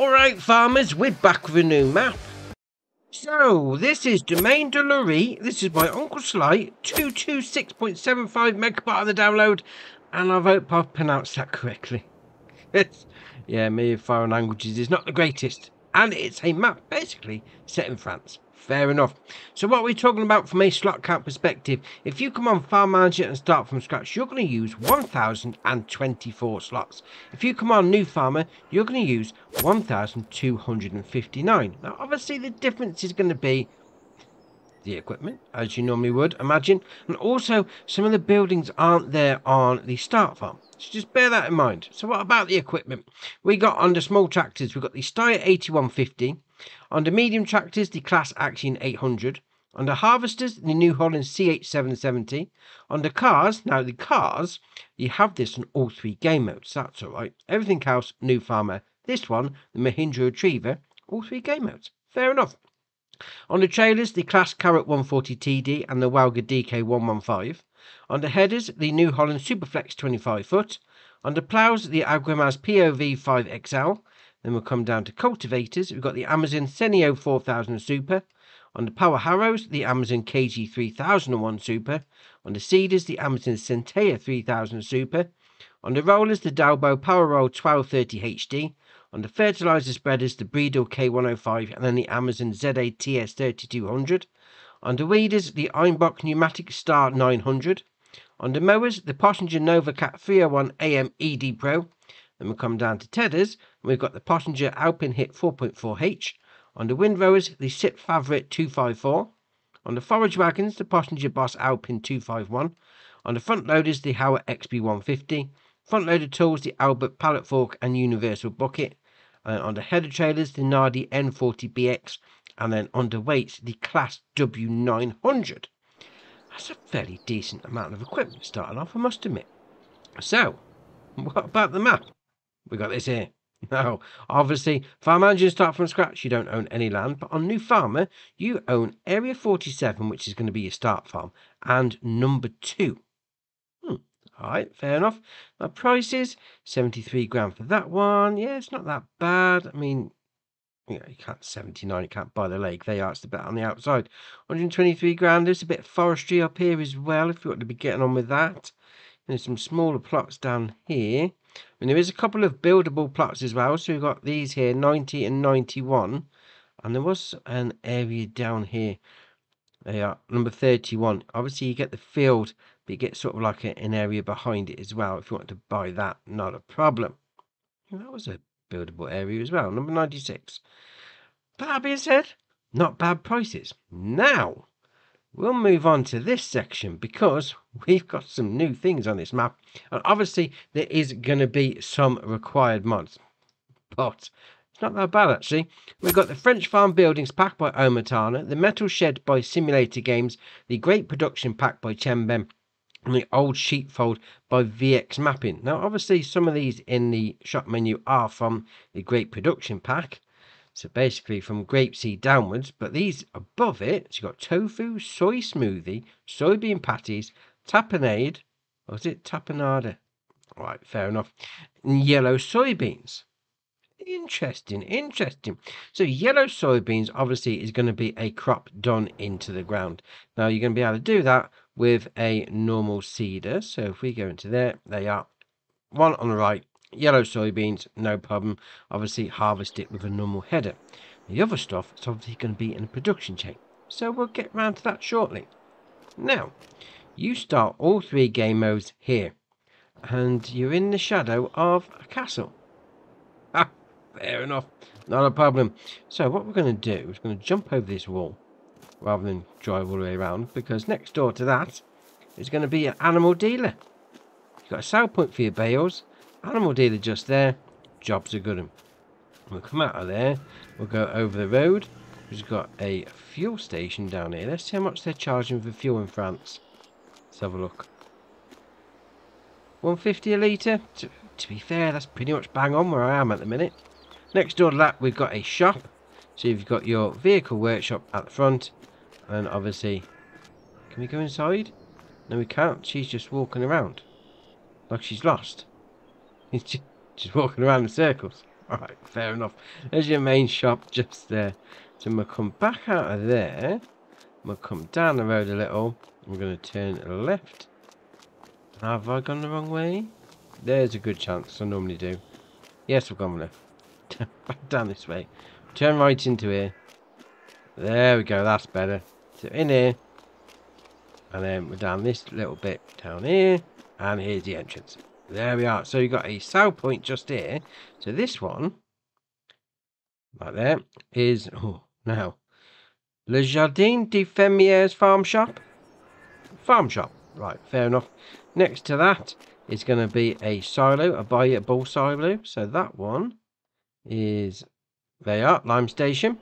Alright farmers, we're back with a new map. So, this is Domaine de l'Orée. This is by Uncle Sly, 226.75 megabyte of the download, and I hope I've pronounced that correctly. Yeah, me and foreign languages is not the greatest. And it's a map, basically, set in France. Fair enough. So what we're talking about from a slot count perspective, if you come on Farm Manager and start from scratch, you're going to use 1,024 slots. If you come on New Farmer, you're going to use 1,259. Now, obviously, the difference is going to be the equipment, as you normally would imagine, and also some of the buildings aren't there on the start farm. So just bear that in mind. So what about the equipment? We got on the small tractors, we've got the Steyr 8150. On the medium tractors, the Claas Axion 800. On the harvesters, the New Holland CH770. On the cars, now the cars, you have this on all three game modes. That's alright. Everything else, New Farmer. This one, the Mahindra Achiever, all three game modes. Fair enough. On the trailers, the Claas Carrot 140 TD and the Wagga DK115. On the headers, the New Holland Superflex 25 foot. On the ploughs, the Agrimas POV-5XL. Then we'll come down to cultivators. We've got the Amazon Senio 4000 Super. On the power harrows, the Amazon KG3001 Super. On the seeders, the Amazon Centea 3000 Super. On the rollers, the Dalbo Power Roll 1230 HD. On the fertilizer spreaders, the Breedle K105 and then the Amazon ZA TS3200. On the weeders, the Einbach Pneumatic Star 900. On the mowers, the Pottinger Nova Cat 301 AM ED Pro. Then we'll come down to tedders, and we've got the Pottinger Alpin HIT 4.4H. On the windrowers, the SIP Favourite 254. On the forage wagons, the Pottinger Boss Alpin 251. On the front loaders, the Howard XB 150. Front loader tools, the Albert Pallet Fork and Universal Bucket. And on the header trailers, the Nardi N40BX, and then on the weights, the Claas W900. That's a fairly decent amount of equipment starting off, I must admit. So, what about the map? We got this here. Now, obviously, Farm Manager start from scratch, you don't own any land, but on New Farmer, you own Area 47, which is going to be your start farm, and number 2. Alright, fair enough. My price is 73 grand for that one. Yeah, it's not that bad. I mean, you know, you can't 79, you can't buy the lake. They are, it's the bit on the outside. 123 grand. There's a bit of forestry up here as well, if you want to be getting on with that. And there's some smaller plots down here. And there is a couple of buildable plots as well. So we've got these here, 90 and 91. And there was an area down here. They are number 31. Obviously, you get the field, but you get sort of like an area behind it as well. If you want to buy that, not a problem. And that was a buildable area as well. Number 96. But that being said, not bad prices. Now, we'll move on to this section because we've got some new things on this map. And obviously, there is going to be some required mods. But not that bad actually. We've got the French Farm Buildings pack by Omatana, the Metal Shed by Simulator Games, the Great Production pack by Chemben, and the Old Sheepfold by VX Mapping. Now obviously some of these in the shop menu are from the Great Production pack, so basically from grapeseed downwards, but these above it, so you've got tofu, soy smoothie, soybean patties, tapenade, or is it tapenade? Alright, fair enough. And yellow soybeans. Interesting. So yellow soybeans obviously is going to be a crop done into the ground. Now you're going to be able to do that with a normal seeder. So if we go into there, they are one on the right, yellow soybeans, no problem. Obviously harvest it with a normal header. The other stuff is obviously going to be in a production chain. So we'll get round to that shortly. Now you start all three game modes here, and you're in the shadow of a castle. Fair enough, not a problem. So what we're going to do is we're going to jump over this wall rather than drive all the way around, because next door to that is going to be an animal dealer. You've got a sale point for your bales, animal dealer just there, jobs are good. We'll come out of there, we'll go over the road. We've got a fuel station down here. Let's see how much they're charging for fuel in France. Let's have a look. 150 a litre. To be fair, that's pretty much bang on where I am at the minute. Next door to that, we've got a shop. So you've got your vehicle workshop at the front. And obviously, can we go inside? No, we can't. She's just walking around. Like she's lost. She's just walking around in circles. Alright, fair enough. There's your main shop just there. So I'm going to come back out of there. I'm going to come down the road a little. I'm going to turn left. Have I gone the wrong way? There's a good chance. I normally do. Yes, I've gone left. Back down this way. Turn right into here. There we go. That's better. So in here. And then we're down this little bit down here. And here's the entrance. There we are. So you've got a sell point just here. So this one, right there, is, oh, now, Le Jardin de Fermiers Farm Shop. Farm Shop. Right, fair enough. Next to that is going to be a silo, a buyable silo. So that one is, there you are, Lime Station.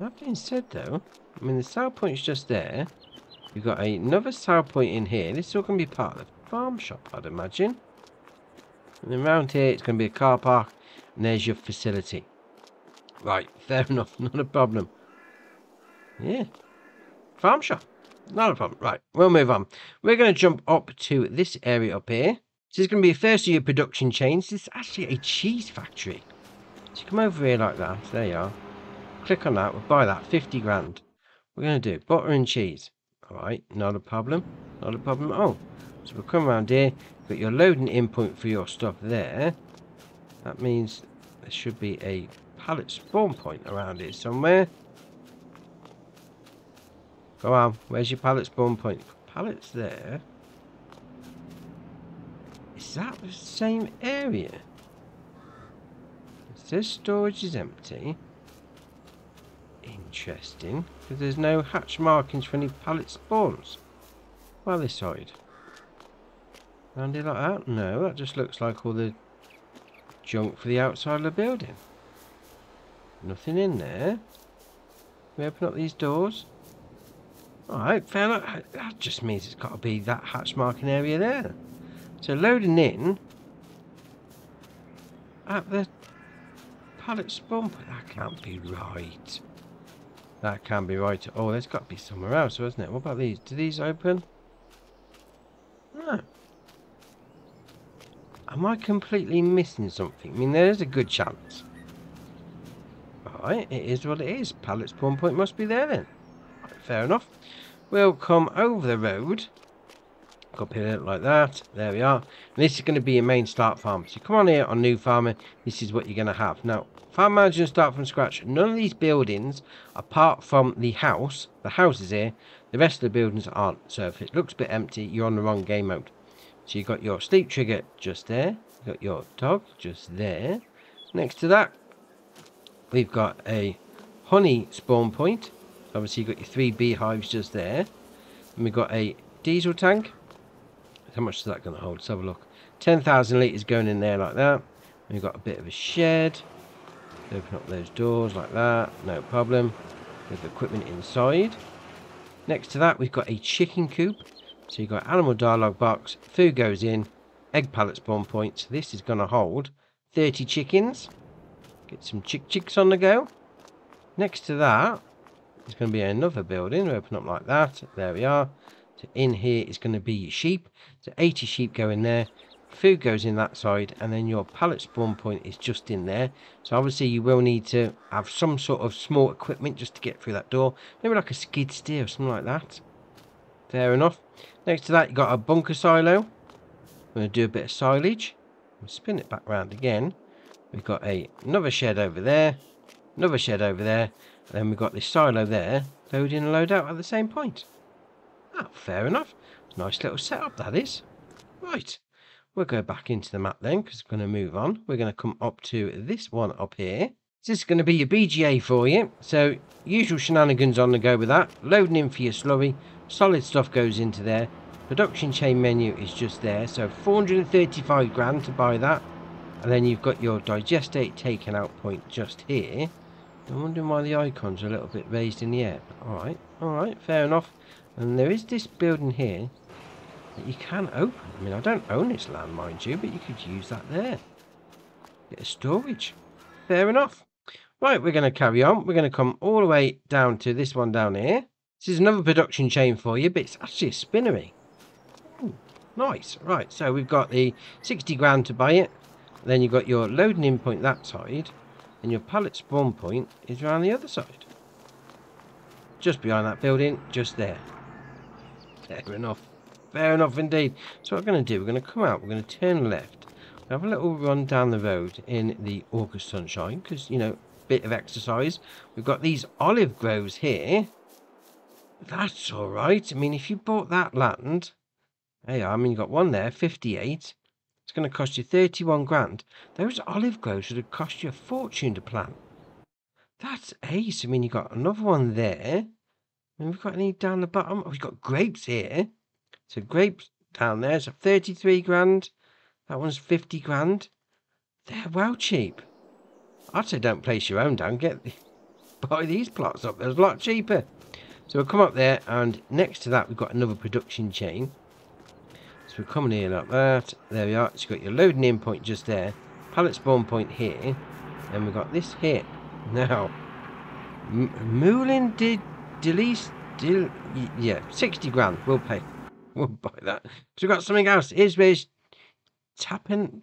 That being said, though, I mean, the sell point's just there. You've got another sale point in here. This is all going to be part of the farm shop, I'd imagine. And around here, it's going to be a car park. And there's your facility. Right, fair enough. Not a problem. Yeah. Farm shop. Not a problem. Right, we'll move on. We're going to jump up to this area up here. This is going to be first of your production chains. This is actually a cheese factory. So you come over here like that. There you are. Click on that. We'll buy that. 50 grand. We're going to do butter and cheese. Alright, not a problem, not a problem at all. So we'll come around here, got your loading in point for your stuff there. That means there should be a pallet spawn point around here somewhere. Go on, where's your pallet spawn point? Pallets there. Is that the same area? It says storage is empty. Interesting, because there's no hatch markings for any pallet spawns. Well, this side. Round it like that? No, that just looks like all the junk for the outside of the building. Nothing in there. We open up these doors. Alright, fair enough. That just means it's got to be that hatch marking area there. So loading in at the pallet spawn. That can't be right. That can be right. Oh, there's got to be somewhere else, hasn't it? What about these? Do these open? No. Am I completely missing something? I mean, there is a good chance. Alright, it is what it is. Pallet spawn point must be there then. Right, fair enough. We'll come over the road. Copy it like that. There we are. And this is going to be your main start farm. So come on here on New Farmer. This is what you're going to have. Now, farm management start from scratch. None of these buildings, apart from the house is here, the rest of the buildings aren't. So if it looks a bit empty, you're on the wrong game mode. So you've got your sleep trigger just there. You've got your dog just there. Next to that, we've got a honey spawn point. Obviously, you've got your 3 beehives just there. And we've got a diesel tank. How much is that going to hold? Let's have a look. 10,000 litres going in there like that. And you've got a bit of a shed. Open up those doors like that, no problem. With equipment inside. Next to that, we've got a chicken coop. So you've got animal dialogue box, food goes in, egg pallet spawn points. This is going to hold 30 chickens. Get some chicks on the go. Next to that, there's going to be another building. We'll open up like that. There we are. So in here is going to be your sheep. So 80 sheep go in there. Food goes in that side, and then your pallet spawn point is just in there. So obviously you will need to have some sort of small equipment just to get through that door. Maybe like a skid steer or something like that. Fair enough. Next to that, you've got a bunker silo. I'm going to do a bit of silage. We'll spin it back round again. We've got another shed over there. Another shed over there. And then we've got this silo there. Load in and load out at the same point. Oh, fair enough. Nice little setup that is. Right. We'll go back into the map then, because we're going to move on. We're going to come up to this one up here. This is going to be your BGA for you. So, usual shenanigans on the go with that. Loading in for your slurry. Solid stuff goes into there. Production chain menu is just there. So, 435 grand to buy that. And then you've got your digestate taken out point just here. I'm wondering why the icons are a little bit raised in the air. Alright, alright, fair enough. And there is this building here that you can open. I mean, I don't own this land, mind you, but you could use that there. Bit of storage. Fair enough. Right, we're going to carry on. We're going to come all the way down to this one down here. This is another production chain for you, but it's actually a spinnery. Ooh, nice. Right, so we've got the 60 grand to buy it. Then you've got your loading in point that side, and your pallet spawn point is around the other side. Just behind that building, just there. Fair enough indeed. So what we're going to do, we're going to come out, we're going to turn left, we'll have a little run down the road in the August sunshine, because, you know, bit of exercise. We've got these olive groves here. That's all right. I mean, if you bought that land, hey, I mean, you got one there, 58. It's going to cost you 31 grand. Those olive groves would have cost you a fortune to plant. That's ace. I mean, you got another one there. And we've got any down the bottom. Oh, we've got grapes here. So grapes down there. So 33 grand. That one's 50 grand. They're well cheap. I'd say don't place your own down. Buy these plots up. They're a lot cheaper. So we'll come up there, and next to that we've got another production chain. So we're coming in like that. There we are. It's got your loading in point just there. Pallet spawn point here. And we've got this here. Now, Moulin de Delis, yeah, 60 grand. We'll pay. We'll buy that. So we've got something else. Here's where it's tapenade.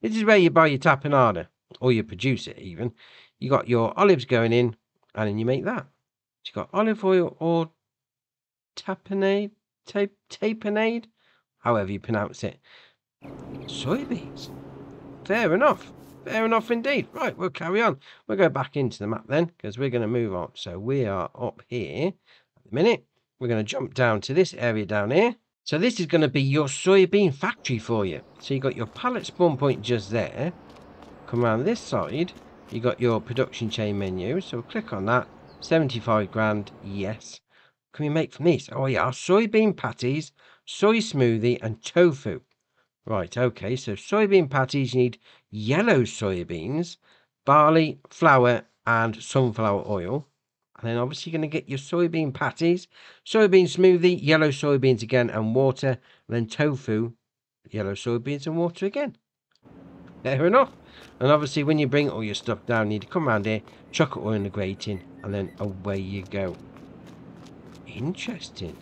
This is where you buy your tapenade, or you produce it even. You got your olives going in, and then you make that. So you got olive oil or tapenade, tapenade, however you pronounce it. Soybeans. Fair enough. Fair enough indeed. Right, we'll carry on. We'll go back into the map then, because we're going to move on. So we are up here at the minute. We're going to jump down to this area down here. So this is going to be your soybean factory for you. So you got your pallet spawn point just there. Come around this side. You got your production chain menu. So we'll click on that. 75 grand. Yes. What can we make from this? Oh yeah, soybean patties, soy smoothie and tofu. Right, okay. So soybean patties, you need yellow soybeans, barley, flour and sunflower oil. And then obviously you're going to get your soybean patties, soybean smoothie, yellow soybeans again and water. And then tofu, yellow soybeans and water again. Fair enough. And obviously when you bring all your stuff down, you need to come around here, chuck it all in the grating and then away you go. Interesting.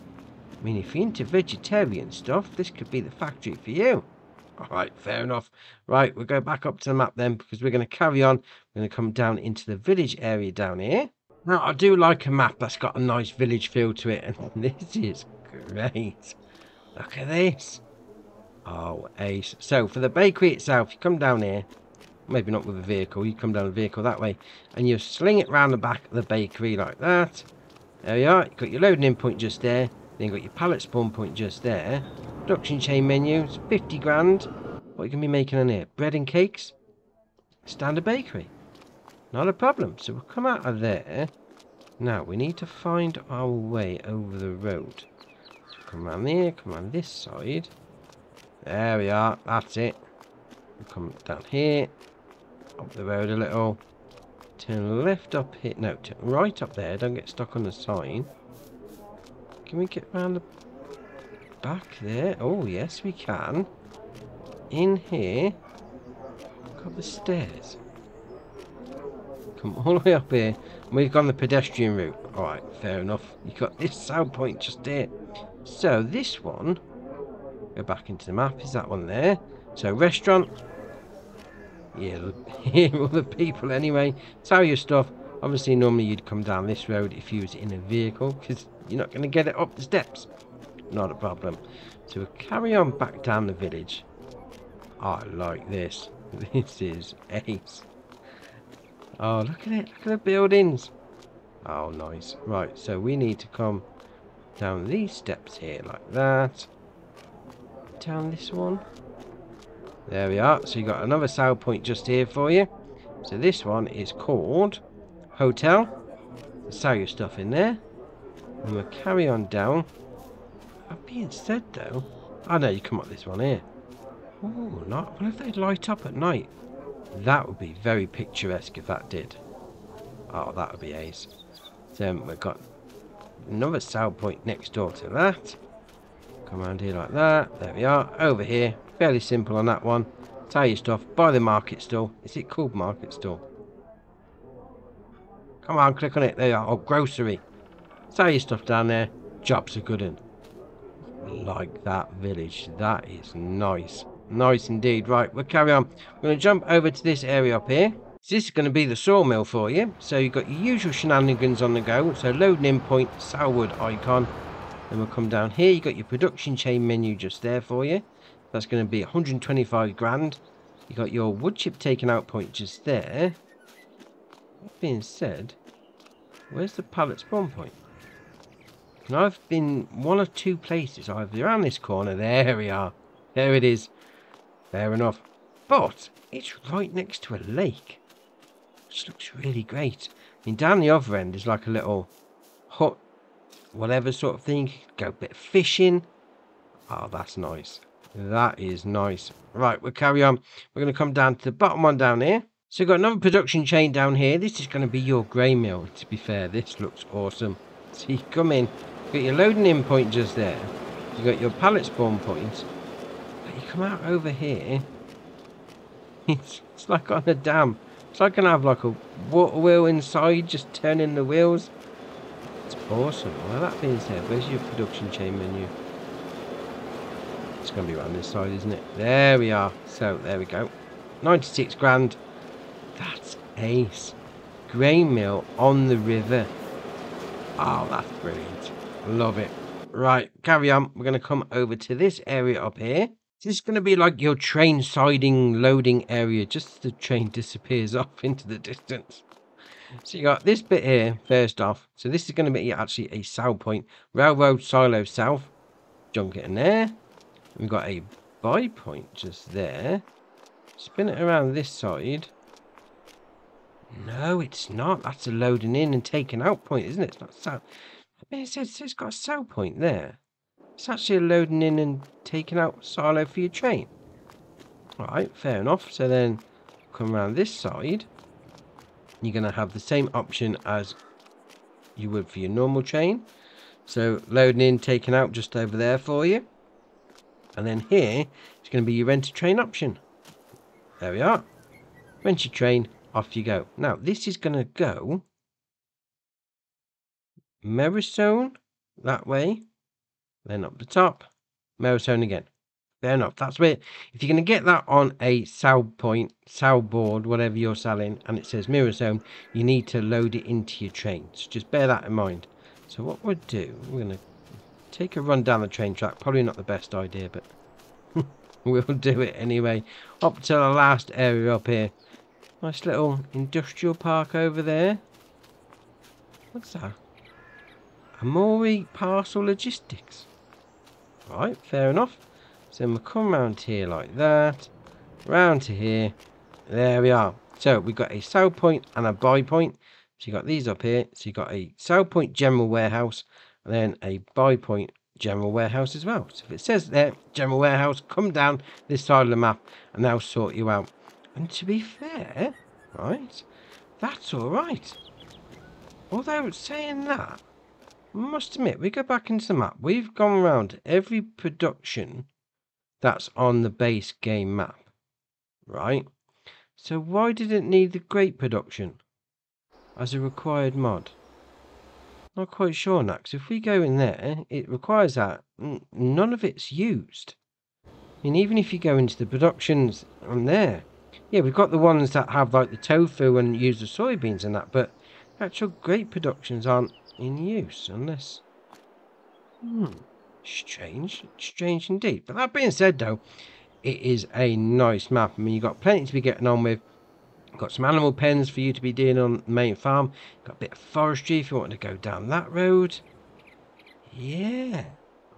I mean, if you're into vegetarian stuff, this could be the factory for you. All right, fair enough. Right, we'll go back up to the map then because we're going to carry on. We're going to come down into the village area down here. Now, I do like a map that's got a nice village feel to it, and this is great. Look at this. Oh, ace. So, for the bakery itself, you come down here, maybe not with a vehicle, you come down the vehicle that way, and you sling it round the back of the bakery like that. There you are. You've got your loading in point just there, then you've got your pallet spawn point just there. Production chain menu, it's 50 grand. What are you going to be making on here? Bread and cakes? Standard bakery. Not a problem. So we'll come out of there. Now we need to find our way over the road. So come around here, come around this side. There we are, that's it. We'll come down here, up the road a little. Turn left up here, no, turn right up there, don't get stuck on the sign. Can we get round the back there? Oh yes we can. In here, look up the stairs. Come all the way up here, and we've gone the pedestrian route. Alright, fair enough. You've got this sound point just here. So this one, go back into the map, is that one there? So restaurant, yeah, here are all the people anyway. Sell your stuff. Obviously normally you'd come down this road if you was in a vehicle, because you're not going to get it up the steps. Not a problem. So we'll carry on back down the village. I like this. This is ace. Oh, look at it. Look at the buildings. Oh, nice. Right, so we need to come down these steps here like that. Down this one. There we are. So you got another sale point just here for you. So this one is called Hotel. Sell your stuff in there. And we'll carry on down. That being said, though... Oh, no, you come up this one here. Oh, not... I wonder if they'd light up at night. That would be very picturesque if that did. Oh, that would be ace. So we've got another sale point next door to that. Come around here like that. There we are. Over here. Fairly simple on that one. Sell your stuff. Buy the market stall. Is it called market stall? Come on, click on it. There you are. Oh, grocery. Sell your stuff down there. Jobs are good in. Like that village. That is nice. Nice indeed. Right, we'll carry on. We're going to jump over to this area up here. So this is going to be the sawmill for you. So you've got your usual shenanigans on the go. So loading in point, sourwood icon. Then we'll come down here. You've got your production chain menu just there for you. That's going to be 125 grand. You got your wood chip taken out point just there. That being said, where's the pallet spawn point? And I've been one of two places. Either around this corner. There we are. There it is. Fair enough. But it's right next to a lake, which looks really great. I mean, down the other end is like a little hut, whatever sort of thing. Go a bit fishing. Oh, that's nice. That is nice. Right, we'll carry on. We're going to come down to the bottom one down here. So we've got another production chain down here. This is going to be your grey mill, to be fair. This looks awesome. So you come in, you've got your loading in point just there. You've got your pallet spawn point. But you come out over here. It's like on a dam. It's like I can have like a water wheel inside, just turning the wheels. It's awesome. Well, that being said, where's your production chain menu? It's going to be around this side, isn't it? There we are. So there we go, 96 grand. That's ace. Grain mill on the river. Oh, that's brilliant. Love it. Right, carry on. We're going to come over to this area up here. This is going to be like your train siding loading area, just as the train disappears off into the distance. So you got this bit here first off. So this is going to be actually a sow point. Railroad silo south. Jump it in there. We've got a buy point just there. Spin it around this side. No, it's not. That's a loading in and taking out point, isn't it? It's not sow. I mean, it's got a sow point there. It's actually a loading in and taking out silo for your train. Alright, fair enough. So then come around this side. You're going to have the same option as you would for your normal train. So loading in, taking out just over there for you. And then here, it's going to be your rent a train option. There we are. Rent your train, off you go. Now, this is going to go Merisone that way. Then up the top, Merisone again. Fair enough. That's where, if you're going to get that on a sow point, sow board, whatever you're selling, and it says Merisone, you need to load it into your train. So just bear that in mind. So what we'll do, we're going to take a run down the train track. Probably not the best idea, but we'll do it anyway. Up to the last area up here. Nice little industrial park over there. What's that? Amori Parcel Logistics. Right, fair enough. So we'll come round here like that. Round to here. There we are. So we've got a sell point and a buy point. So you've got these up here. So you've got a sell point general warehouse. Then a buy point general warehouse as well. So if it says there general warehouse, come down this side of the map and they'll sort you out. And to be fair, right, that's all right. Although saying that, I must admit, we go back into the map, we've gone around every production that's on the base game map, right? So why did it need the grape production as a required mod? Not quite sure now, because if we go in there, it requires that. None of it's used. I mean, even if you go into the productions on there, yeah, we've got the ones that have like the tofu and use the soybeans and that, but actual grape productions aren't in use unless. Strange, strange indeed. But that being said, though, it is a nice map. I mean, you've got plenty to be getting on with. Got some animal pens for you to be doing on the main farm. Got a bit of forestry if you want to go down that road. Yeah,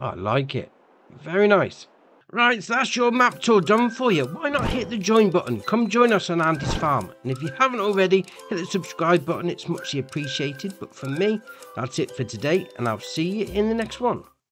I like it. Very nice. Right, so that's your map tour done for you. Why not hit the join button? Come join us on Andy's farm. And if you haven't already, hit the subscribe button. It's muchly appreciated. But for me, that's it for today. And I'll see you in the next one.